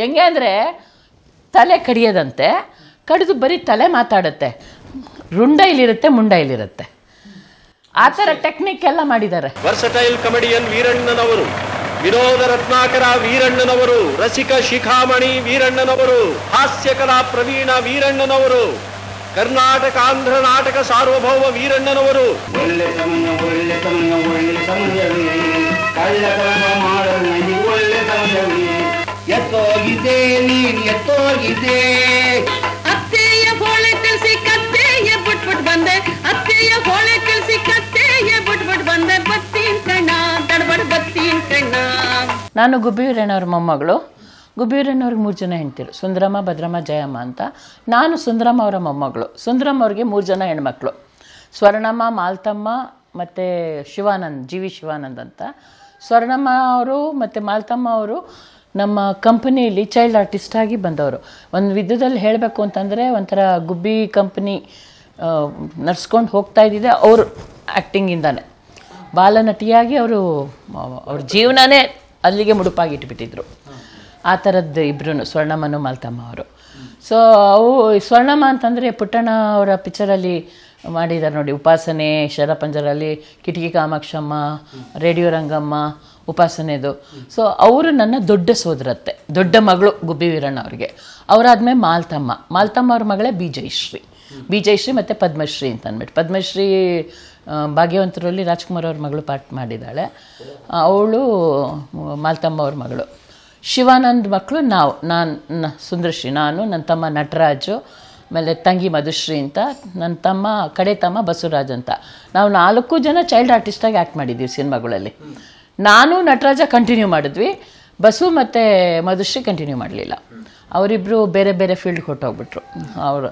ಹೆಂಗೆ ಅಂದರೆ ತಲೆ ಕಡಿಯೋದಂತೆ, ಕಡಿದು ಬರೀ ತಲೆ ಮಾತಾಡುತ್ತೆ, ರುಂಡ ಇಲ್ಲಿರುತ್ತೆ ಮುಂಡ ಇಲ್ಲಿರುತ್ತೆ, ಆ ಥರ ಟೆಕ್ನಿಕ್ ಎಲ್ಲ ಮಾಡಿದ್ದಾರೆ. ವರ್ಸಟೈಲ್ ಕಮೆಡಿಯನ್ ವೀರಣ್ಣನವರು, ವಿನೋದ ರತ್ನಾಕರ ವೀರಣ್ಣನವರು, ರಸಿಕ ಶಿಖಾಮಣಿ ವೀರಣ್ಣನವರು, ಹಾಸ್ಯ ಕಲಾ ಪ್ರವೀಣ ವೀರಣ್ಣನವರು, ಕರ್ನಾಟಕ ಆಂಧ್ರ ನಾಟಕ ಸಾರ್ವಭೌಮ ವೀರಣ್ಣನವರು. ಎತ್ತೋಗಿದೆ ನೀನ್ ಎತ್ತೋಗಿದೆ ಅತ್ತೆಯ ಬೋಳೆ ಕಲ್ಸಿ ಕತ್ತೆಯ ಬಿಟ್ಬಿಟ್ಟು ಬಂದೆ, ಅತ್ತೆಯ ಬೋಳೆ ಕಲ್ಸಿ ಕತ್ತೆಯ ಬಿಟ್ಬಿಟ್ಟು ಬಂದೆ, ಬತ್ತೀನ್ ಕಣ್ಣ ತಡಬಡ್ ಬತ್ತೀನ್ ಕಣ್ಣ. ನಾನು ಗುಬ್ಬಿ ವೀರಣ್ಣವ್ರ ಮೊಮ್ಮಗಳು. ಗುಬ್ಬಿ ವೀರಣ್ಣವ್ರಿಗೆ 3 ಜನ ಹೆಣ್ತಿರು, ಸುಂದರಮ್ಮ, ಭದ್ರಮ್ಮ, ಜಯಮ್ಮ ಅಂತ. ನಾನು ಸುಂದರಮ್ಮ ಅವರ ಮೊಮ್ಮಗಳು. ಸುಂದರಮ್ಮ ಅವ್ರಿಗೆ 3 ಜನ ಹೆಣ್ಮಕ್ಳು, ಸ್ವರ್ಣಮ್ಮ, ಮಾಲ್ತಮ್ಮ ಮತ್ತು ಶಿವಾನಂದ್, ಜಿ ವಿ ಶಿವಾನಂದ್ ಅಂತ. ಸ್ವರ್ಣಮ್ಮ ಅವರು ಮತ್ತು ಮಾಲ್ತಮ್ಮ ಅವರು ನಮ್ಮ ಕಂಪನಿಯಲ್ಲಿ ಚೈಲ್ಡ್ ಆರ್ಟಿಸ್ಟಾಗಿ ಬಂದವರು. ಒಂದು ವಿಧದಲ್ಲಿ ಹೇಳಬೇಕು ಅಂತಂದರೆ ಒಂಥರ ಗುಬ್ಬಿ ಕಂಪನಿ ನಡ್ಸ್ಕೊಂಡು ಹೋಗ್ತಾ ಇದ್ದಿದ್ದೆ ಅವರು ಆ್ಯಕ್ಟಿಂಗಿಂದಾನೆ. ಬಾಲನಟಿಯಾಗಿ ಅವರು ಅವ್ರ ಜೀವನನೇ ಅಲ್ಲಿಗೆ ಮುಡುಪಾಗಿಟ್ಬಿಟ್ಟಿದ್ರು. ಆ ಥರದ್ದು ಇಬ್ಬರೂ, ಸ್ವರ್ಣಮ್ಮನು ಮಾಲ್ತಮ್ಮ ಅವರು. ಸೊ ಅವು ಸ್ವರ್ಣಮ್ಮ ಅಂತಂದರೆ ಪುಟ್ಟಣ್ಣ ಅವರ ಪಿಕ್ಚರಲ್ಲಿ ಮಾಡಿದ್ದಾರೆ ನೋಡಿ, ಉಪಾಸನೆ, ಶರಪಂಜರಲ್ಲಿ, ಕಿಟಕಿ ಕಾಮಾಕ್ಷಮ್ಮ, ರೇಡಿಯೋ ರಂಗಮ್ಮ, ಉಪಾಸನೆದು. ಸೊ ಅವರು ನನ್ನ ದೊಡ್ಡ ಸೋದರತ್ತೆ, ದೊಡ್ಡ ಮಗಳು ಗುಬ್ಬಿ ವೀರಣ್ಣ ಅವ್ರಿಗೆ. ಅವರಾದ್ಮೇಲೆ ಮಾಲ್ತಮ್ಮ, ಅವ್ರ ಮಗಳೇ ಬಿಜಯಶ್ರೀ, ಮತ್ತು ಪದ್ಮಶ್ರೀ ಅಂತ ಅಂದ್ಬಿಟ್ಟು. ಪದ್ಮಶ್ರೀ ಭಾಗ್ಯವಂತರಲ್ಲಿ ರಾಜ್ಕುಮಾರ್ ಅವ್ರ ಮಗಳು ಪಾಠ ಮಾಡಿದ್ದಾಳೆ, ಅವಳು ಮಾಲ್ತಮ್ಮ ಅವ್ರ ಮಗಳು. ಶಿವಾನಂದ್ ಮಕ್ಕಳು ನಾನು ಸುಂದರಶ್ರೀ, ನನ್ನ ತಮ್ಮ ನಟರಾಜು, ಆಮೇಲೆ ತಂಗಿ ಮಧುಶ್ರೀ ಅಂತ, ನನ್ನ ತಮ್ಮ ಕಡೆ ತಮ್ಮ ಬಸವರಾಜ್ ಅಂತ. ನಾವು 4 ಜನ ಚೈಲ್ಡ್ ಆರ್ಟಿಸ್ಟಾಗಿ ಆ್ಯಕ್ಟ್ ಮಾಡಿದ್ದೀವಿ ಸಿನಿಮಾಗಳಲ್ಲಿ. ನಾನು ನಟರಾಜ ಕಂಟಿನ್ಯೂ ಮಾಡಿದ್ವಿ, ಬಸು ಮತ್ತು ಮಧುಶ್ರೀ ಕಂಟಿನ್ಯೂ ಮಾಡಲಿಲ್ಲ, ಅವರಿಬ್ಬರು ಬೇರೆ ಬೇರೆ ಫೀಲ್ಡ್ಗೆ ಹೊಟ್ಟೋಗ್ಬಿಟ್ರು. ಅವರು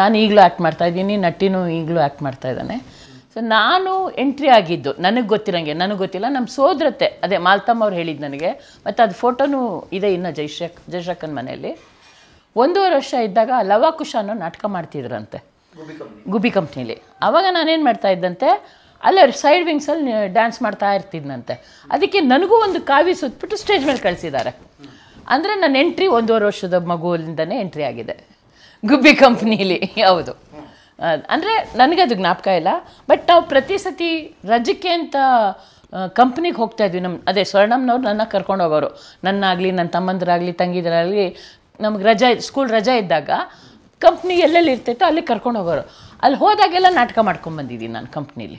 ನಾನು ಈಗಲೂ ಆ್ಯಕ್ಟ್ ಮಾಡ್ತಾಯಿದ್ದೀನಿ, ನಟಿನೂ ಈಗಲೂ ಆ್ಯಕ್ಟ್ ಮಾಡ್ತಾಯಿದ್ದಾನೆ. ಸೊ ನಾನು ಎಂಟ್ರಿ ಆಗಿದ್ದು ನನಗೆ ಗೊತ್ತಿರೋಂಗೆ, ನನಗೆ ಗೊತ್ತಿಲ್ಲ, ನಮ್ಮ ಸೋದರತ್ತೆ ಅದೇ ಮಾಲ್ತಮ್ಮ ಅವ್ರು ಹೇಳಿದ್ದು ನನಗೆ. ಮತ್ತು ಅದು ಫೋಟೋನೂ ಇದೆ ಇನ್ನು ಜಯಶ್ರಕ್ಕನ ಮನೆಯಲ್ಲಿ. 1.5 ವರ್ಷ ಇದ್ದಾಗ ಲವಾಕುಶ ಅನ್ನೋ ನಾಟಕ ಮಾಡ್ತಿದ್ರಂತೆ ಗುಬ್ಬಿ ಕಂಪ್ನಿಲಿ. ಆವಾಗ ನಾನೇನು ಮಾಡ್ತಾಯಿದ್ದಂತೆ, ಅಲ್ಲೇ ಸೈಡ್ ವಿಂಗ್ಸಲ್ಲಿ ಡ್ಯಾನ್ಸ್ ಮಾಡ್ತಾ ಇರ್ತಿದ್ನಂತೆ. ಅದಕ್ಕೆ ನನಗೂ ಒಂದು ಕಾವಿ ಸುತ್ತಬಿಟ್ಟು ಸ್ಟೇಜ್ ಮೇಲೆ ಕಳಿಸಿದ್ದಾರೆ. ಅಂದರೆ ನನ್ನ ಎಂಟ್ರಿ 1.5 ವರ್ಷದ ಮಗುವಿಂದನೇ ಎಂಟ್ರಿ ಆಗಿದೆ ಗುಬ್ಬಿ ಕಂಪ್ನಿಲಿ. ಹೌದು, ಅಂದರೆ ನನಗದು ಜ್ಞಾಪಕ ಇಲ್ಲ. ಬಟ್ ನಾವು ಪ್ರತಿ ಸತಿ ರಜಕ್ಕೆ ಅಂತ ಕಂಪ್ನಿಗೆ ಹೋಗ್ತಾಯಿದ್ವಿ. ನಮ್ಮ ಅದೇ ಸ್ವರ್ಣಮ್ಮನವ್ರು ನನ್ನ ಕರ್ಕೊಂಡು ಹೋಗೋರು, ನನ್ನಾಗಲಿ ನನ್ನ ತಮ್ಮಂದರಾಗಲಿ ತಂಗಿದರಾಗಲಿ. ನಮ್ಗೆ ರಜೆ, ಸ್ಕೂಲ್ ರಜೆ ಇದ್ದಾಗ ಕಂಪ್ನಿ ಎಲ್ಲೆಲ್ಲಿ ಇರ್ತೈತೋ ಅಲ್ಲಿ ಕರ್ಕೊಂಡು ಹೋಗೋರು. ಅಲ್ಲಿ ಹೋದಾಗೆಲ್ಲ ನಾಟಕ ಮಾಡ್ಕೊಂಡ್ಬಂದಿದ್ದೀನಿ ನಾನು ಕಂಪ್ನೀಲಿ.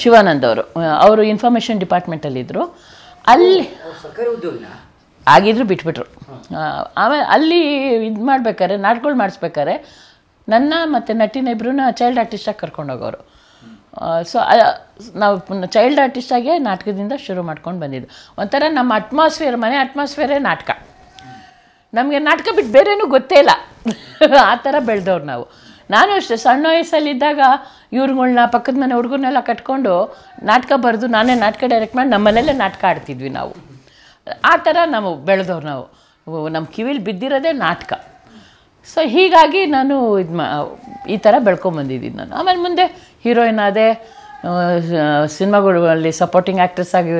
ಶಿವಾನಂದ್ ಅವರು. ಅವರು ಇನ್ಫಾರ್ಮೇಷನ್ ಡಿಪಾರ್ಟ್ಮೆಂಟಲ್ಲಿದ್ದರು. ಅಲ್ಲಿ ಆಗಿದ್ರು ಬಿಟ್ಬಿಟ್ರು. ಆಮೇಲೆ ಅಲ್ಲಿ ಇದು ಮಾಡ್ಬೇಕಾದ್ರೆ, ನಾಟಕಗಳು ಮಾಡಿಸ್ಬೇಕಾದ್ರೆ ನನ್ನ ಮತ್ತು ನಟಿನ ಇಬ್ಬರನ್ನ ಚೈಲ್ಡ್ ಆರ್ಟಿಸ್ಟಾಗಿ ಕರ್ಕೊಂಡೋಗೋರು. ಸೊ ನಾವು ಚೈಲ್ಡ್ ಆರ್ಟಿಸ್ಟಾಗೆ ನಾಟಕದಿಂದ ಶುರು ಮಾಡ್ಕೊಂಡು ಬಂದಿದ್ದು. ಒಂಥರ ನಮ್ಮ ಅಟ್ಮಾಸ್ಫಿಯರ್, ಮನೆ ಅಟ್ಮಾಸ್ಫಿಯರೇ ನಾಟಕ. ನಮಗೆ ನಾಟಕ ಬಿಟ್ಟು ಬೇರೇನೂ ಗೊತ್ತೇ ಇಲ್ಲ, ಆ ಥರ ಬೆಳೆದವ್ರು ನಾವು. ನಾನು ಅಷ್ಟೇ ಸಣ್ಣ ವಯಸ್ಸಲ್ಲಿದ್ದಾಗ ಇವ್ರುಗಳ್ನ, ಪಕ್ಕದ ಮನೆ ಹುಡುಗರನ್ನೆಲ್ಲ ಕಟ್ಕೊಂಡು ನಾಟಕ ಬರೆದು ನಾನೇ ನಾಟಕ ಡೈರೆಕ್ಟ್ ಮಾಡಿ ನಮ್ಮ ಮನೇಲೇ ನಾಟಕ ಆಡ್ತಿದ್ವಿ ನಾವು. ಆ ಥರ ನಾವು ಬೆಳೆದವ್ರು ನಾವು. ನಮ್ಮ ಕಿವಿಲಿ ಬಿದ್ದಿರೋದೇ ನಾಟಕ. ಸೊ ಹೀಗಾಗಿ ನಾನು ಈ ಥರ ಬೆಳ್ಕೊಂಬಂದಿದ್ದೀನಿ ನಾನು. ಆಮೇಲೆ ಮುಂದೆ ಹೀರೋಯಿನ್ ಆದೆ, ಸಿನಿಮಾಗಳಲ್ಲಿ ಸಪೋರ್ಟಿಂಗ್ ಆ್ಯಕ್ಟ್ರೆಸ್ ಆಗಿ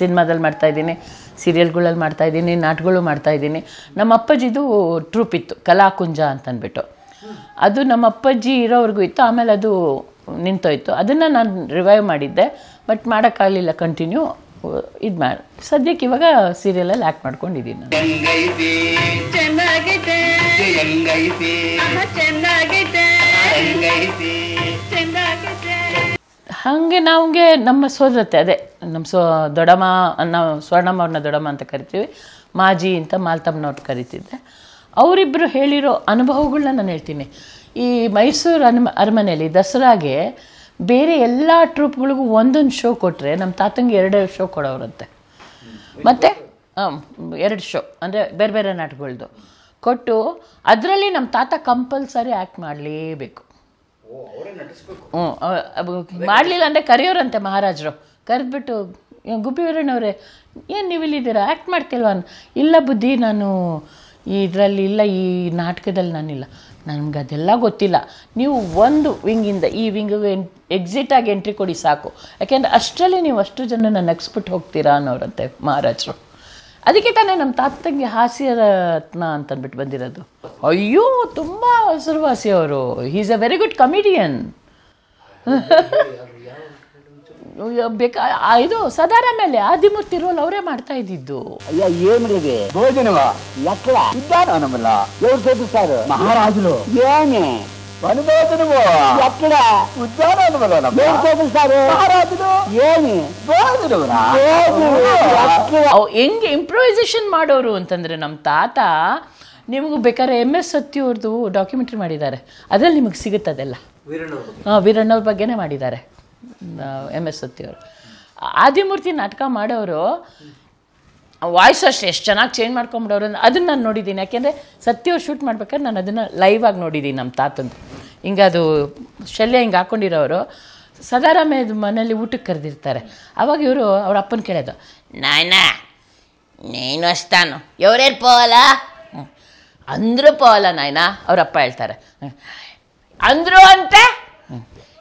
ಸಿನಿಮಾದಲ್ಲಿ ಮಾಡ್ತಾಯಿದ್ದೀನಿ, ಸೀರಿಯಲ್ಗಳಲ್ಲಿ ಮಾಡ್ತಾಯಿದ್ದೀನಿ, ನಾಟಕಗಳು ಮಾಡ್ತಾಯಿದ್ದೀನಿ. ನಮ್ಮ ಅಪ್ಪಾಜಿದು ಟ್ರೂಪ್ ಇತ್ತು, ಕಲಾಕುಂಜ ಅಂತಂದ್ಬಿಟ್ಟು. ಅದು ನಮ್ಮ ಅಪ್ಪಾಜಿ ಇರೋವರೆಗೂ ಇತ್ತು, ಆಮೇಲೆ ಅದು ನಿಂತೋಯ್ತು. ಅದನ್ನು ನಾನು ರಿವೈವ್ ಮಾಡಿದ್ದೆ, ಬಟ್ ಮಾಡೋಕ್ಕಾಗಲಿಲ್ಲ ಕಂಟಿನ್ಯೂ. ಇದು ಮಾಡಿ ಸದ್ಯಕ್ಕೆ ಇವಾಗ ಸೀರಿಯಲಲ್ಲಿ ಆ್ಯಕ್ಟ್ ಮಾಡ್ಕೊಂಡಿದ್ದೀನಿ ನಾನು. ಹಾಗೆ ನಮಗೆ ನಮ್ಮ ಸೋದರತ್ತೆ ಅದೇ ನಮ್ಮ ದೊಡ್ಡಮ್ಮ, ನಾವು ಸ್ವರ್ಣಮ್ಮ ಅವ್ರನ್ನ ದೊಡ್ಡಮ್ಮ ಅಂತ ಕರಿತೀವಿ, ಮಾಜಿ ಅಂತ ಮಾಲ್ತಮ್ಮನವ್ರು ಕರಿತಿದ್ದೆ. ಅವರಿಬ್ಬರು ಹೇಳಿರೋ ಅನುಭವಗಳನ್ನ ನಾನು ಹೇಳ್ತೀನಿ. ಈ ಮೈಸೂರು ಅರಮನೆಯಲ್ಲಿ ದಸರಾಗೆ ಬೇರೆ ಎಲ್ಲ ಟ್ರೂಪ್ಗಳಿಗೂ 1-1 ಶೋ ಕೊಟ್ಟರೆ, ನಮ್ಮ ತಾತಂಗೆ 2-2 ಶೋ ಕೊಡೋರಂತೆ. ಮತ್ತು 2 ಶೋ ಅಂದರೆ ಬೇರೆ ಬೇರೆ ನಾಟಕಗಳದ್ದು ಕೊಟ್ಟು ಅದರಲ್ಲಿ ನಮ್ಮ ತಾತ ಕಂಪಲ್ಸರಿ ಆ್ಯಕ್ಟ್ ಮಾಡಲೇಬೇಕು. ಮಾಡಲಿಲ್ಲ ಅಂದರೆ ಕರೆಯೋರಂತೆ ಮಹಾರಾಜರು. ಕರೆದ್ಬಿಟ್ಟು, ಗುಬ್ಬಿ ವೀರಣ್ಣವ್ರೆ ಏನು ನೀವು ಇಲ್ಲಿದ್ದೀರಾ, ಆ್ಯಕ್ಟ್ ಮಾಡ್ತಿಲ್ವ? ಇಲ್ಲ ಬುದ್ಧಿ, ನಾನು ಇದರಲ್ಲಿ ಇಲ್ಲ, ಈ ನಾಟಕದಲ್ಲಿ ನಾನಿಲ್ಲ, ನನಗೆ ಅದೆಲ್ಲ ಗೊತ್ತಿಲ್ಲ. ನೀವು ಒಂದು ವಿಂಗಿಂದ ಈ ವಿಂಗಿಗೆ ಎಕ್ಸಿಟಾಗಿ ಎಂಟ್ರಿ ಕೊಡಿ ಸಾಕು, ಯಾಕೆಂದರೆ ಅಷ್ಟರಲ್ಲಿ ನೀವು ಅಷ್ಟು ಜನ ನಾನು ಎಕ್ಸ್ಬಿಟ್ಟು ಹೋಗ್ತೀರಾ ಅನ್ನೋರಂತೆ ಮಹಾರಾಜರು. ಅದಕ್ಕೆ ತಾನೇ ನಮ್ಮ ತಾತಂಗೆ ಹಾಸ್ಯ ರತ್ನ ಅಂತಂದ್ಬಿಟ್ಟು ಬಂದಿರೋದು. ಅಯ್ಯೋ, ತುಂಬ ಹೆಸರುವಾಸಿ ಅವರು. Is a very good comedian. ಬೇಕಾ ಇದು ಸದಾರಾಮಲ್ಲಿ ಆದಿಮೂರ್ತಿ ಇರುವಲ್ಲಿ ಅವರೇ ಮಾಡ್ತಾ ಇದ್ದಿದ್ದು. ಮಹಾರಾಜರು ಹೆಂಗೆ ಇಂಪ್ರೂವೈಸೇಷನ್ ಮಾಡೋರು ಅಂತಂದ್ರೆ, ನಮ್ಮ ತಾತ ನಿಮಗೂ ಬೇಕಾದ್ರೆ MS ಸತ್ಯವ್ರದ್ದು ಡಾಕ್ಯುಮೆಂಟ್ರಿ ಮಾಡಿದ್ದಾರೆ, ಅದ್ರಲ್ಲಿ ನಿಮಗೆ ಸಿಗುತ್ತದೆಲ್ಲ. ವೀರಣ್ಣವ್ರ ಬಗ್ಗೆನೇ ಮಾಡಿದ್ದಾರೆ MS ಸತ್ಯವ್ರು. ಆದಿಮೂರ್ತಿ ನಾಟಕ ಮಾಡೋರು ವಾಯ್ಸ್ ಅಷ್ಟೇ ಎಷ್ಟು ಚೆನ್ನಾಗಿ ಚೇಂಜ್ ಮಾಡ್ಕೊಂಬಿಡೋರು ಅಂದ್ರೆ ಅದನ್ನು ನಾನು ನೋಡಿದ್ದೀನಿ. ಯಾಕೆಂದರೆ ಸತ್ಯವ್ರು ಶೂಟ್ ಮಾಡ್ಬೇಕಾದ್ರೆ ನಾನು ಅದನ್ನು ಲೈವ್ ಆಗಿ ನೋಡಿದ್ದೀನಿ. ನಮ್ಮ ತಾತಂದು ಹಿಂಗೆ ಅದು ಶಲ್ಯ ಹಿಂಗೆ ಹಾಕ್ಕೊಂಡಿರೋರು ಸದಾರಾಮಯ್ಯದ ಮನೇಲಿ ಊಟಕ್ಕೆ ಕರೆದಿರ್ತಾರೆ. ಆವಾಗ ಇವರು ಅವ್ರ ಅಪ್ಪನ ಕೇಳೋದು, ನಾಯ್ನಾ ನೀನು ಅಷ್ಟಾನು ಎವ್ರೇರು ಪೋಲ ಅಂದರೂ ಪೋಲ ನಾಯ್ನಾ, ಅವರಪ್ಪ ಹೇಳ್ತಾರೆ ಅಂದರು ಅಂತೆ,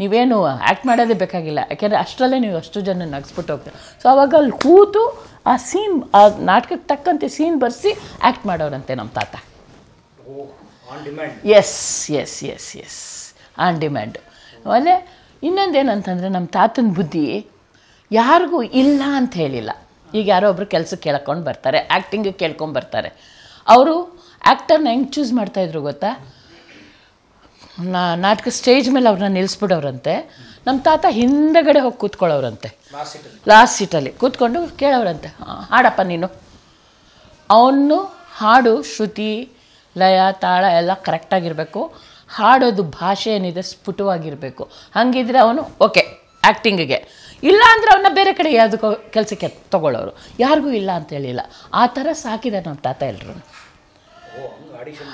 ನೀವೇನು ಆ್ಯಕ್ಟ್ ಮಾಡೋದೇ ಬೇಕಾಗಿಲ್ಲ, ಯಾಕೆಂದರೆ ಅಷ್ಟರಲ್ಲೇ ನೀವು ಅಷ್ಟು ಜನ ನಗಿಸ್ಬಿಟ್ಟು ಹೋಗ್ತೀರ. ಸೊ ಅವಾಗ ಅಲ್ಲಿ ಕೂತು ಆ ಸೀನ್, ಆ ನಾಟಕಕ್ಕೆ ತಕ್ಕಂತೆ ಸೀನ್ ಬರೆಸಿ ಆ್ಯಕ್ಟ್ ಮಾಡೋರಂತೆ ನಮ್ಮ ತಾತ. Yes yes yes yes on demand. ಆಮೇಲೆ ಇನ್ನೊಂದೇನಂತಂದರೆ, ನಮ್ಮ ತಾತನ ಬುದ್ಧಿ ಯಾರಿಗೂ ಇಲ್ಲ ಅಂತ ಹೇಳಿಲ್ಲ. ಈಗ ಯಾರೋ ಒಬ್ಬರು ಕೆಲಸಕ್ಕೆ ಕೇಳ್ಕೊಂಡು ಬರ್ತಾರೆ, ಆ್ಯಕ್ಟಿಂಗಿಗೆ ಕೇಳ್ಕೊಂಡು ಬರ್ತಾರೆ. ಅವರು ಆ್ಯಕ್ಟರ್ನ ಹೆಂಗೆ ಚೂಸ್ ಮಾಡ್ತಾಯಿದ್ರು ಗೊತ್ತಾ? ನಾಟಕ ಸ್ಟೇಜ್ ಮೇಲೆ ಅವ್ರನ್ನ ನಿಲ್ಲಿಸ್ಬಿಡೋರಂತೆ. ನಮ್ಮ ತಾತ ಹಿಂದಗಡೆ ಹೋಗಿ ಕೂತ್ಕೊಳ್ಳೋರಂತೆ, ಲಾಸ್ಟ್ ಸೀಟಲ್ಲಿ ಕೂತ್ಕೊಂಡು ಕೇಳೋರಂತೆ, ಹಾಡಪ್ಪ ನೀನು. ಅವನು ಹಾಡು ಶ್ರುತಿ ಲಯ ತಾಳ ಎಲ್ಲ ಕರೆಕ್ಟಾಗಿರಬೇಕು, ಹಾಡೋದು ಭಾಷೆ ಏನಿದೆ ಸ್ಫುಟವಾಗಿರಬೇಕು. ಹಾಗಿದ್ರೆ ಅವನು ಓಕೆ ಆ್ಯಕ್ಟಿಂಗಿಗೆ, ಇಲ್ಲ ಅಂದರೆ ಅವನ್ನ ಬೇರೆ ಕಡೆ ಯಾವುದಕ್ಕೋ ಕೆಲಸಕ್ಕೆ ತೊಗೊಳ್ಳೋರು. ಯಾರಿಗೂ ಇಲ್ಲ ಅಂತ ಹೇಳಿಲ್ಲ. ಆ ಥರ ಸಾಕಿದ್ದಾರೆ ನಮ್ಮ ತಾತ ಎಲ್ಲರೂ.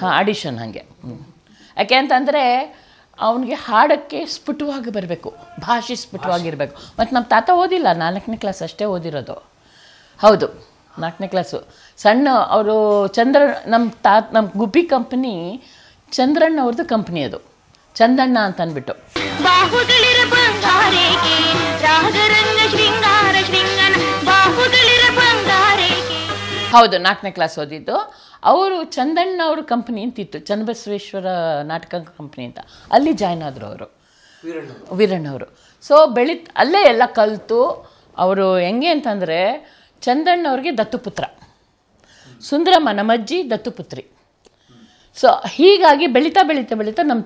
ಹಾಂ, ಆಡಿಷನ್ ಹಾಗೆ. ಯಾಕೆ ಅಂತಂದರೆ ಅವನಿಗೆ ಹಾಡೋಕ್ಕೆ ಸ್ಫುಟವಾಗಿ ಬರಬೇಕು, ಭಾಷೆ ಸ್ಫುಟವಾಗಿರಬೇಕು. ಮತ್ತು ನಮ್ಮ ತಾತ ಓದಿಲ್ಲ, 4ನೇ ಕ್ಲಾಸ್ ಅಷ್ಟೇ ಓದಿರೋದು. ಹೌದು, 4ನೇ ಕ್ಲಾಸು ಸಣ್ಣ. ಅವರು ಚಂದ್ರ ನಮ್ಮ ಗುಬ್ಬಿ ಕಂಪ್ನಿ ಚಂದ್ರಣ್ಣ ಅವ್ರದ್ದು ಕಂಪ್ನಿ, ಅದು ಚಂದಣ್ಣ ಅಂತ ಅಂದ್ಬಿಟ್ಟು. ಹೌದು, 4ನೇ ಕ್ಲಾಸ್ ಓದಿದ್ದು ಅವರು. ಚಂದಣ್ಣ ಅವ್ರ ಕಂಪ್ನಿ ಅಂತಿತ್ತು, ಚನ್ನಬಸವೇಶ್ವರ ನಾಟಕ ಕಂಪ್ನಿ ಅಂತ. ಅಲ್ಲಿ ಜಾಯ್ನ್ ಆದರು ಅವರು, ವೀರಣ್ಣವರು. ಸೊ ಅಲ್ಲೇ ಎಲ್ಲ ಕಲಿತು ಅವರು. ಹೆಂಗೆ ಅಂತಂದರೆ, ಚಂದಣ್ಣ ಅವ್ರಿಗೆ ದತ್ತುಪುತ್ರ, ಸುಂದರಮ್ಮ ನಮ್ಮಜ್ಜಿ ದತ್ತುಪುತ್ರಿ. ಸೊ ಹೀಗಾಗಿ ಬೆಳೀತಾ ಬೆಳೀತಾ ಬೆಳೀತಾ ನಮ್ಮ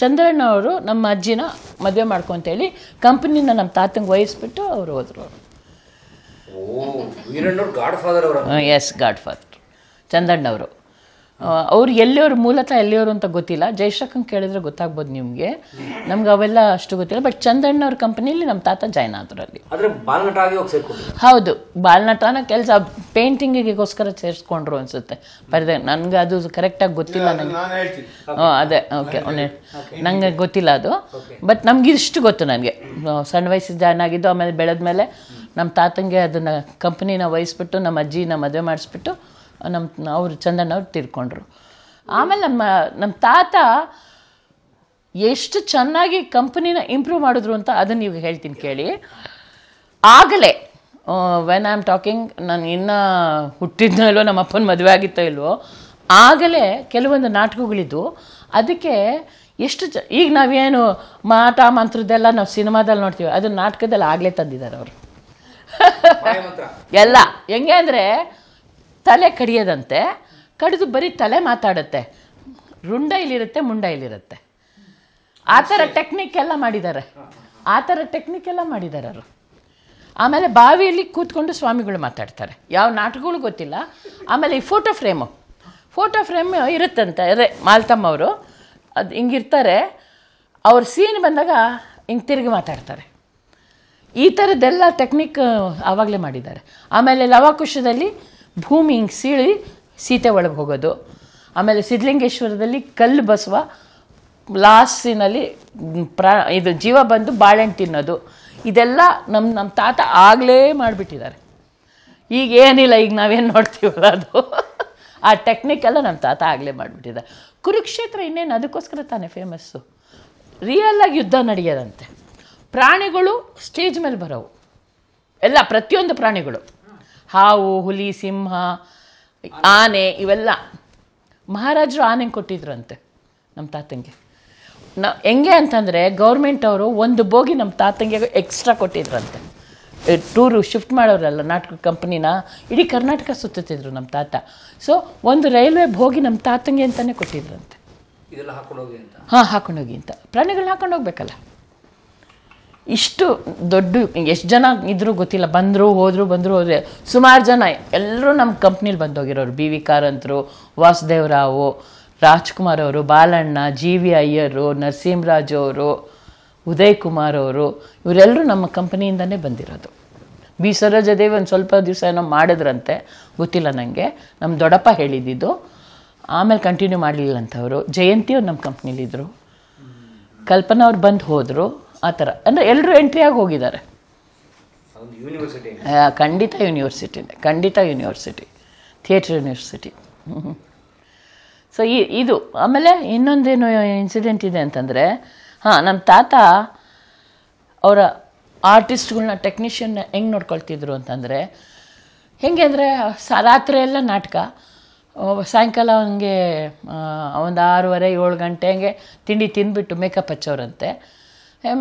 ಚಂದ್ರಣ್ಣ ಅವರು ನಮ್ಮ ಅಜ್ಜಿನ ಮದುವೆ ಮಾಡ್ಕೊಂತೇಳಿ ಕಂಪ್ನಿನ ನಮ್ಮ ತಾತಂಗೆ ವಹಿಸ್ಬಿಟ್ಟು ಅವರು ಹೋದರು. ಅವರು ಎಸ್ ಗಾಡ್ ಫಾದರ್ ಚಂದಣ್ಣವರು. ಅವ್ರು ಎಲ್ಲಿಯವರು, ಮೂಲತಃ ಎಲ್ಲಿಯವರು ಅಂತ ಗೊತ್ತಿಲ್ಲ. ಜಯಶಂಕರ್ ಕೇಳಿದ್ರೆ ಗೊತ್ತಾಗ್ಬೋದು ನಿಮಗೆ. ನಮ್ಗೆ ಅವೆಲ್ಲ ಅಷ್ಟು ಗೊತ್ತಿಲ್ಲ. ಬಟ್ ಚಂದಣ್ಣವ್ರ ಕಂಪನಿಯಲ್ಲಿ ನಮ್ಮ ತಾತ ಜಾಯ್ನ್ ಆದ್ರಲ್ಲಿ. ಹೌದು, ಬಾಲ್ನಟನ ಕೆಲಸ ಪೇಂಟಿಂಗಿಗೋಸ್ಕರ ಸೇರಿಸ್ಕೊಂಡ್ರು ಅನ್ಸುತ್ತೆ. ಬರದೆ ನನಗೆ ಅದು ಕರೆಕ್ಟಾಗಿ ಗೊತ್ತಿಲ್ಲ. ನನಗೆ ಅದೇ ಓಕೆ, ನನಗೆ ಗೊತ್ತಿಲ್ಲ ಅದು. ಬಟ್ ನಮ್ಗೆ ಇಷ್ಟು ಗೊತ್ತು, ನನಗೆ ಸಣ್ಣ ವಯಸ್ಸು ಜಾಯ್ನ್ ಆಗಿದ್ದು. ಆಮೇಲೆ ಬೆಳೆದ್ಮೇಲೆ ನಮ್ಮ ತಾತಂಗೆ ಅದನ್ನ ಕಂಪ್ನಿನ ವಹಿಸ್ಬಿಟ್ಟು ನಮ್ಮ ಅಜ್ಜಿನ ಮದುವೆ ಮಾಡಿಸ್ಬಿಟ್ಟು ಅವರು ಚಂದಣ್ಣವ್ರು ತಿರ್ಕೊಂಡ್ರು. ಆಮೇಲೆ ನಮ್ಮ ತಾತ ಎಷ್ಟು ಚೆನ್ನಾಗಿ ಕಂಪನಿನ ಇಂಪ್ರೂವ್ ಮಾಡಿದ್ರು ಅಂತ ಅದನ್ನು ನೀವು ಹೇಳ್ತೀನಿ ಕೇಳಿ. ಆಗಲೇ ವೆನ್ ಐ ಆಮ್ ಟಾಕಿಂಗ್, ನಾನು ಇನ್ನೂ ಹುಟ್ಟಿದ್ನೋ ಇಲ್ವೋ, ನಮ್ಮ ಅಪ್ಪನ ಮದುವೆ ಆಗಿತ್ತೋ ಇಲ್ವೋ, ಆಗಲೇ ಕೆಲವೊಂದು ನಾಟಕಗಳಿದ್ವು. ಅದಕ್ಕೆ ಎಷ್ಟು ಈಗ ನಾವೇನು ಮಾಟ ಮಂತ್ರದ್ದೆಲ್ಲ ನಾವು ಸಿನಿಮಾದಲ್ಲಿ ನೋಡ್ತೀವಿ, ಅದು ನಾಟಕದಲ್ಲಿ ಆಗಲೇ ತಂದಿದ್ದಾರೆ ಅವರು. ಎಲ್ಲ ಹೆಂಗೆ ಅಂದರೆ, ತಲೆ ಕಡಿಯೋದಂತೆ, ಕಡಿದು ಬರೀ ತಲೆ ಮಾತಾಡುತ್ತೆ, ರುಂಡ ಇಲ್ಲಿರುತ್ತೆ ಮುಂಡ ಇಲ್ಲಿರುತ್ತೆ, ಆ ಥರ ಟೆಕ್ನಿಕ್ ಎಲ್ಲ ಮಾಡಿದ್ದಾರೆ. ಅವರು ಆಮೇಲೆ ಬಾವಿಯಲ್ಲಿ ಕೂತ್ಕೊಂಡು ಸ್ವಾಮಿಗಳು ಮಾತಾಡ್ತಾರೆ, ಯಾವ ನಾಟಕಗಳು ಗೊತ್ತಿಲ್ಲ. ಆಮೇಲೆ ಈ ಫೋಟೋ ಫ್ರೇಮ್ ಇರುತ್ತಂತೆ, ಅದೇ ಮಾಲ್ತಮ್ಮ ಅವರು ಅದು ಹಿಂಗಿರ್ತಾರೆ, ಅವ್ರ ಸೀನ್ ಬಂದಾಗ ಹಿಂಗೆ ತಿರುಗಿ ಮಾತಾಡ್ತಾರೆ. ಈ ಥರದ್ದೆಲ್ಲ ಟೆಕ್ನಿಕ್ ಆವಾಗಲೇ ಮಾಡಿದ್ದಾರೆ. ಆಮೇಲೆ ಲವಾಕುಶದಲ್ಲಿ ಭೂಮಿ ಹಿಂಗೆ ಸೀಳಿ ಸೀತೆ ಒಳಗೆ ಹೋಗೋದು, ಆಮೇಲೆ ಸಿದ್ಧಲಿಂಗೇಶ್ವರದಲ್ಲಿ ಕಲ್ಲು ಬಸವ ಲಾಸ್ಟ್ ಸೀನಲ್ಲಿ ಇದು ಜೀವ ಬಂದು ಬಾಳೆಹಣ್ಣು ತಿನ್ನೋದು, ಇದೆಲ್ಲ ನಮ್ಮ ತಾತ ಆಗಲೇ ಮಾಡಿಬಿಟ್ಟಿದ್ದಾರೆ. ಈಗ ಏನಿಲ್ಲ, ಈಗ ನಾವೇನು ನೋಡ್ತೀವಲ್ಲ ಅದು, ಆ ಟೆಕ್ನಿಕ್ಕೆಲ್ಲ ನಮ್ಮ ತಾತ ಆಗಲೇ ಮಾಡಿಬಿಟ್ಟಿದ್ದಾರೆ. ಕುರುಕ್ಷೇತ್ರ ಇನ್ನೇನು ಅದಕ್ಕೋಸ್ಕರ ತಾನೇ ಫೇಮಸ್ಸು. ರಿಯಲ್ಲಾಗಿ ಯುದ್ಧ ನಡೆಯೋದಂತೆ, ಪ್ರಾಣಿಗಳು ಸ್ಟೇಜ್ ಮೇಲೆ ಬರೋವು, ಎಲ್ಲ ಪ್ರತಿಯೊಂದು ಪ್ರಾಣಿಗಳು, ಹಾವು, ಹುಲಿ, ಸಿಂಹ, ಆನೆ, ಇವೆಲ್ಲ ಮಹಾರಾಜರು ಆನೆಗೆ ಕೊಟ್ಟಿದ್ರಂತೆ ನಮ್ಮ ತಾತಂಗೆ. ಹೆಂಗೆ ಅಂತಂದರೆ ಗೌರ್ಮೆಂಟ್ ಅವರು ಒಂದು ಬೋಗಿ ನಮ್ಮ ತಾತಂಗೆ ಎಕ್ಸ್ಟ್ರಾ ಕೊಟ್ಟಿದ್ರಂತೆ. ಟೂರು ಶಿಫ್ಟ್ ಮಾಡೋರಲ್ಲ ನಾಟಕ ಕಂಪ್ನಿನ ಇಡೀ ಕರ್ನಾಟಕ ಸುತ್ತುತ್ತಿದ್ರು ನಮ್ಮ ತಾತ. ಸೊ ಒಂದು ರೈಲ್ವೆ ಬೋಗಿ ನಮ್ಮ ತಾತಂಗೆ ಅಂತಲೇ ಕೊಟ್ಟಿದ್ರಂತೆ. ಇದೆಲ್ಲ ಹಾಕೊಂಡೋಗಿ ಅಂತ, ಹಾಂ ಹಾಕೊಂಡೋಗಿ ಅಂತ, ಪ್ರಾಣಿಗಳನ್ನ ಹಾಕೊಂಡು ಹೋಗ್ಬೇಕಲ್ಲ. ಇಷ್ಟು ದೊಡ್ಡ, ಎಷ್ಟು ಜನ ಇದ್ರೂ ಗೊತ್ತಿಲ್ಲ, ಬಂದರು ಹೋದರೆ ಸುಮಾರು ಜನ ಎಲ್ಲರೂ ನಮ್ಮ ಕಂಪ್ನಿಲಿ ಬಂದೋಗಿರೋರು. ಬಿ ವಿ ಕಾರಂತರು, ವಾಸುದೇವರಾವು, ರಾಜ್ಕುಮಾರ್ ಅವರು, ಬಾಲಣ್ಣ, ಜಿ ವಿ ಅಯ್ಯರು, ನರಸಿಂಹರಾಜು ಅವರು, ಉದಯ್ ಕುಮಾರ್ ಅವರು, ಇವರೆಲ್ಲರೂ ನಮ್ಮ ಕಂಪ್ನಿಯಿಂದನೇ ಬಂದಿರೋದು. ಬಿ ಸರೋಜದೇವಿ ಒಂದು ಸ್ವಲ್ಪ ದಿವಸ ಏನೋ ಮಾಡಿದ್ರಂತೆ, ಗೊತ್ತಿಲ್ಲ ನನಗೆ, ನಮ್ಮ ದೊಡ್ಡಪ್ಪ ಹೇಳಿದ್ದಿದ್ದು, ಆಮೇಲೆ ಕಂಟಿನ್ಯೂ ಮಾಡಲಿಲ್ಲ ಅಂತವರು. ಜಯಂತಿಯವ್ರು ನಮ್ಮ ಕಂಪ್ನಿಲಿದ್ದರು, ಕಲ್ಪನಾ ಅವ್ರು ಬಂದು ಹೋದರು, ಆ ಥರ. ಅಂದರೆ ಎಲ್ಲರೂ ಎಂಟ್ರಿಯಾಗಿ ಹೋಗಿದ್ದಾರೆ. ಖಂಡಿತ ಯೂನಿವರ್ಸಿಟಿ, ಥಿಯೇಟ್ರ್ ಯೂನಿವರ್ಸಿಟಿ. ಸೊ ಇದು ಆಮೇಲೆ ಇನ್ನೊಂದೇನು ಇನ್ಸಿಡೆಂಟ್ ಇದೆ ಅಂತಂದರೆ, ಹಾಂ, ನಮ್ಮ ತಾತ ಅವರ ಆರ್ಟಿಸ್ಟ್ಗಳನ್ನ, ಟೆಕ್ನಿಷಿಯನ್ನ ಹೆಂಗೆ ನೋಡ್ಕೊಳ್ತಿದ್ರು ಅಂತಂದರೆ, ಹೆಂಗೆ ಅಂದರೆ ರಾತ್ರಿ ಎಲ್ಲ ನಾಟಕ, ಸಾಯಂಕಾಲ ಹಂಗೆ ಒಂದು 6:30-7 ಗಂಟೆ ಹಂಗೆ ತಿಂಡಿ ತಿಂದುಬಿಟ್ಟು ಮೇಕಪ್ ಹಚ್ಚೋರಂತೆ.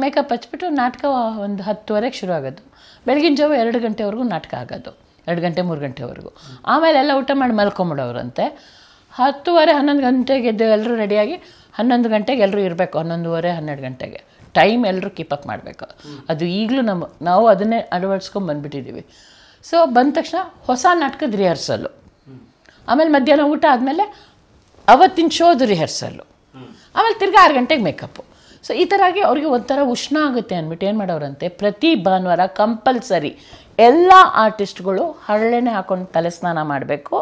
ಮೇಕಪ್ ಹಚ್ಬಿಟ್ಟು ನಾಟಕ ಒಂದು 10:30ಕ್ಕೆ ಶುರು ಆಗೋದು, ಬೆಳಗಿನ ಜಾವ 2 ಗಂಟೆವರೆಗೂ ನಾಟಕ ಆಗೋದು, 2-3 ಗಂಟೆವರೆಗೂ. ಆಮೇಲೆ ಎಲ್ಲ ಊಟ ಮಾಡಿ ಮಲ್ಕೊಂಬಿಡೋರಂತೆ. 10:30-11 ಗಂಟೆಗೆ ಎದ್ದು ಎಲ್ಲರೂ ರೆಡಿಯಾಗಿ 11 ಗಂಟೆಗೆ ಎಲ್ಲರೂ ಇರಬೇಕು, 11:30-12 ಗಂಟೆಗೆ ಟೈಮ್ ಎಲ್ಲರೂ ಕೀಪಪ್ ಮಾಡಬೇಕು. ಅದು ಈಗಲೂ ನಾವು ಅದನ್ನೇ ಅಳವಡಿಸ್ಕೊಂಡು ಬಂದುಬಿಟ್ಟಿದ್ದೀವಿ. ಸೊ ಬಂದ ತಕ್ಷಣ ಹೊಸ ನಾಟಕದ ರಿಹರ್ಸಲ್ಲು, ಆಮೇಲೆ ಮಧ್ಯಾಹ್ನ ಊಟ ಆದಮೇಲೆ ಅವತ್ತಿನ ಶೋದು ರಿಹರ್ಸಲ್ಲು, ಆಮೇಲೆ ತಿರ್ಗಿ 6 ಗಂಟೆಗೆ ಮೇಕಪ್ಪು. ಸೊ ಈ ಥರ ಆಗಿ ಅವ್ರಿಗೆ ಒಂಥರ ಉಷ್ಣ ಆಗುತ್ತೆ ಅಂದ್ಬಿಟ್ಟು ಏನು ಮಾಡೋರಂತೆ, ಪ್ರತಿ ಭಾನುವಾರ ಕಂಪಲ್ಸರಿ ಎಲ್ಲ ಆರ್ಟಿಸ್ಟ್ಗಳು ಹರಳೆಣ್ಣೆ ಹಾಕೊಂಡು ತಲೆ ಸ್ನಾನ ಮಾಡಬೇಕು.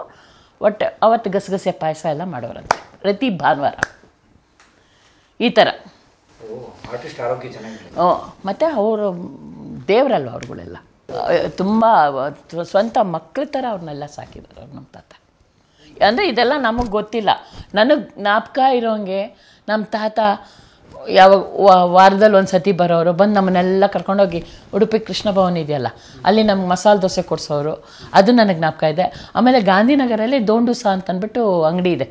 ಒಟ್ಟು ಅವತ್ತು ಗಸಗಸೆ ಪಾಯಸ ಎಲ್ಲ ಮಾಡೋರಂತೆ ಪ್ರತಿ ಭಾನುವಾರ. ಈ ಥರ ಮತ್ತು ಅವರು ದೇವರಲ್ಲ, ಅವ್ರುಗಳೆಲ್ಲ ತುಂಬ ಸ್ವಂತ ಮಕ್ಕಳ ಥರ ಅವ್ರನ್ನೆಲ್ಲ ಸಾಕಿದ್ದಾರೆ ಅವ್ರು ನಮ್ಮ ತಾತ. ಅಂದರೆ ಇದೆಲ್ಲ ನಮಗೆ ಗೊತ್ತಿಲ್ಲ, ನನಗೆ ಜ್ಞಾಪಕ ಇರೋಂಗೆ ನಮ್ಮ ತಾತ ಯಾವಾಗ ವಾರದಲ್ಲಿ ಒಂದು ಸತಿ ಬರೋರು, ಬಂದು ನಮ್ಮನ್ನೆಲ್ಲ ಕರ್ಕೊಂಡೋಗಿ ಉಡುಪಿ ಕೃಷ್ಣ ಭವನ ಇದೆಯಲ್ಲ ಅಲ್ಲಿ ನಮ್ಗೆ ಮಸಾಲೆ ದೋಸೆ ಕೊಡಿಸೋರು, ಅದು ನನಗೆ ಜ್ಞಾಪಕ ಇದೆ. ಆಮೇಲೆ ಗಾಂಧಿನಗರಲ್ಲಿ ದೋಂಡೂಸ ಅಂತಂದ್ಬಿಟ್ಟು ಅಂಗಡಿ ಇದೆ,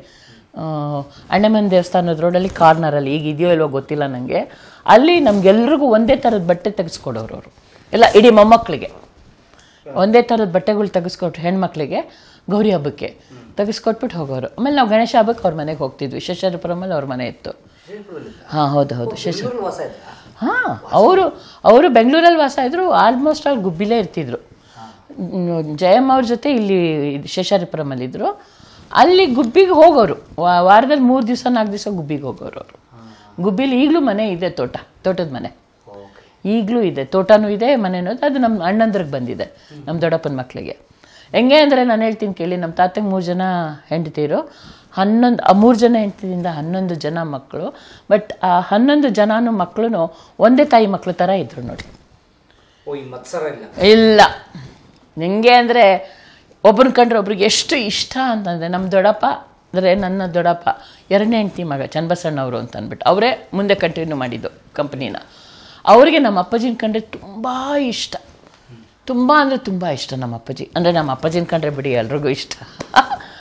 ಅಣ್ಣಮ್ಮನ ದೇವಸ್ಥಾನದ ರೋಡಲ್ಲಿ ಕಾರ್ನರಲ್ಲಿ, ಈಗ ಇದೆಯೋ ಇಲ್ವೋ ಗೊತ್ತಿಲ್ಲ ನನಗೆ. ಅಲ್ಲಿ ನಮಗೆಲ್ರಿಗೂ ಒಂದೇ ಥರದ ಬಟ್ಟೆ ತೆಗೆಸ್ಕೊಡೋರು ಅವರು, ಎಲ್ಲ ಇಡೀ ಮೊಮ್ಮಕ್ಕಳಿಗೆ ಒಂದೇ ಥರದ ಬಟ್ಟೆಗಳು ತೆಗೆಸ್ಕೊಟ್ರು, ಹೆಣ್ಮಕ್ಳಿಗೆ ಗೌರಿ ಹಬ್ಬಕ್ಕೆ ತೆಗೆಸ್ಕೊಟ್ಬಿಟ್ಟು ಹೋಗೋರು. ಆಮೇಲೆ ನಾವು ಗಣೇಶ ಹಬ್ಬಕ್ಕೆ ಅವ್ರ ಮನೆಗೆ ಹೋಗ್ತಿದ್ವಿ, ಶೇಷಾದ್ರಿಪುರಮಲ್ಲಿ ಅವ್ರ ಮನೆ ಇತ್ತು. ಹಾಂ ಹೌದು, ಹಾಂ ಅವರು ಬೆಂಗಳೂರಲ್ಲಿ ವಾಸ ಇದ್ದರು, ಆಲ್ಮೋಸ್ಟ್ ಅವ್ರು ಗುಬ್ಬಿಲೇ ಇರ್ತಿದ್ರು. ಜಯಮ್ಮ ಅವ್ರ ಜೊತೆ ಇಲ್ಲಿ ಶೇಷಾರಿಪುರಮಲ್ಲಿದ್ದರು, ಅಲ್ಲಿ ಗುಬ್ಬಿಗೆ ಹೋಗೋರು, ವಾರದಲ್ಲಿ 3 ದಿವಸ 4 ದಿವಸ ಗುಬ್ಬಿಗೆ ಹೋಗೋರು ಅವರು. ಗುಬ್ಬಿಲಿ ಈಗಲೂ ಮನೆ ಇದೆ, ತೋಟದ ಮನೆ ಈಗಲೂ ಇದೆ, ತೋಟನೂ ಇದೆ, ಮನೆನೂ ಇದೆ. ಅದು ನಮ್ಮ ಅಣ್ಣಂದ್ರಿಗೆ ಬಂದಿದೆ, ನಮ್ಮ ದೊಡ್ಡಪ್ಪನ ಮಕ್ಕಳಿಗೆ. ಹೆಂಗೆ ಅಂದರೆ ನಾನು ಹೇಳ್ತೀನಿ ಕೇಳಿ, ನಮ್ಮ ತಾತಂಗೆ 3 ಜನ ಹೆಂಡತಿರು, 11 ಜನ ಹೆಂಡತಿಯಿಂದ 11 ಜನ ಮಕ್ಕಳು. ಬಟ್ ಆ 11 ಜನನೂ ಮಕ್ಕಳು ಒಂದೇ ತಾಯಿ ಮಕ್ಕಳು ಥರ ಇದ್ದರು ನೋಡಿ. ಇಲ್ಲ ಹೆಂಗೆ ಅಂದರೆ ಒಬ್ಬನ ಕಂಡ್ರೆ ಒಬ್ರಿಗೆ ಎಷ್ಟು ಇಷ್ಟ ಅಂತಂದರೆ, ನಮ್ಮ ದೊಡ್ಡಪ್ಪ ಅಂದರೆ ನನ್ನ ದೊಡ್ಡಪ್ಪ 2ನೇ ಹೆಂಡತಿ ಮಗ ಚನ್ನಬಸಣ್ಣವರು ಅಂತ ಅಂದ್ಬಿಟ್ಟು ಅವರೇ ಮುಂದೆ ಕಂಟಿನ್ಯೂ ಮಾಡಿದ್ದು ಕಂಪ್ನಿನ. ಅವರಿಗೆ ನಮ್ಮ ಅಪ್ಪಾಜಿನ ಕಂಡ್ರೆ ತುಂಬ ಇಷ್ಟ, ತುಂಬ ಇಷ್ಟ ನಮ್ಮ ಅಪ್ಪಾಜಿ ಅಂದರೆ. ನಮ್ಮ ಅಪ್ಪಾಜಿನ ಕಂಡ್ರೆ ಬಿಡಿ ಎಲ್ರಿಗೂ ಇಷ್ಟ,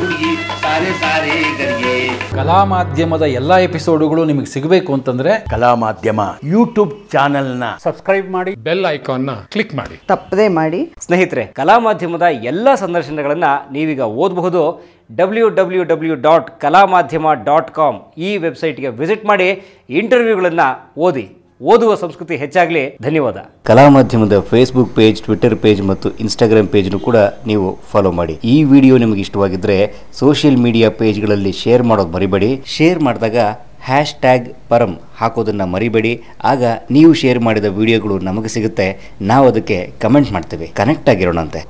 ಹುಡುಗಿ ಸಾರೆ ಸಾರೆ ಗರಿಗೆ. ಕಲಾಮಾಧ್ಯಮದ ಎಲ್ಲಾ ಎಪಿಸೋಡುಗಳು ನಿಮಗೆ ಸಿಗಬೇಕು ಅಂತಂದ್ರೆ ಕಲಾಮಾಧ್ಯಮ ಯೂಟ್ಯೂಬ್ ಚಾನೆಲ್ ನ ಸಬ್ಸ್ಕ್ರೈಬ್ ಮಾಡಿ, ಬೆಲ್ ಐಕಾನ್ ನ ಕ್ಲಿಕ್ ಮಾಡಿ, ತಪ್ಪದೇ ಮಾಡಿ. ಸ್ನೇಹಿತರೆ, ಕಲಾಮಾಧ್ಯಮದ ಎಲ್ಲಾ ಸಂದರ್ಶನಗಳನ್ನ ನೀವೀಗ ಓದಬಹುದು. www.kalamadyama.com ಈ ವೆಬ್ಸೈಟ್ಗೆ ವಿಸಿಟ್ ಮಾಡಿ, ಇಂಟರ್ವ್ಯೂಗಳನ್ನು ಓದಿ, ಓದುವ ಸಂಸ್ಕೃತಿ ಹೆಚ್ಚಾಗಲಿ. ಧನ್ಯವಾದ. ಕಲಾಮಾಧ್ಯಮದ ಫೇಸ್ಬುಕ್ ಪೇಜ್, ಟ್ವಿಟರ್ ಪೇಜ್ ಮತ್ತು ಇನ್ಸ್ಟಾಗ್ರಾಮ್ ಪೇಜ್ನು ಕೂಡ ನೀವು ಫಾಲೋ ಮಾಡಿ. ಈ ವಿಡಿಯೋ ನಿಮಗೆ ಇಷ್ಟವಾಗಿದ್ದರೆ ಸೋಷಿಯಲ್ ಮೀಡಿಯಾ ಪೇಜ್ಗಳಲ್ಲಿ ಶೇರ್ ಮಾಡೋದು ಮರಿಬೇಡಿ. ಶೇರ್ ಮಾಡಿದಾಗ ಹ್ಯಾಶ್ಟ್ಯಾಗ್ ಪರಂ ಹಾಕೋದನ್ನು ಮರಿಬೇಡಿ. ಆಗ ನೀವು ಶೇರ್ ಮಾಡಿದ ವಿಡಿಯೋಗಳು ನಮಗೆ ಸಿಗುತ್ತೆ, ನಾವು ಅದಕ್ಕೆ ಕಮೆಂಟ್ ಮಾಡ್ತೀವಿ. ಕನೆಕ್ಟ್ ಆಗಿರೋಣಂತೆ.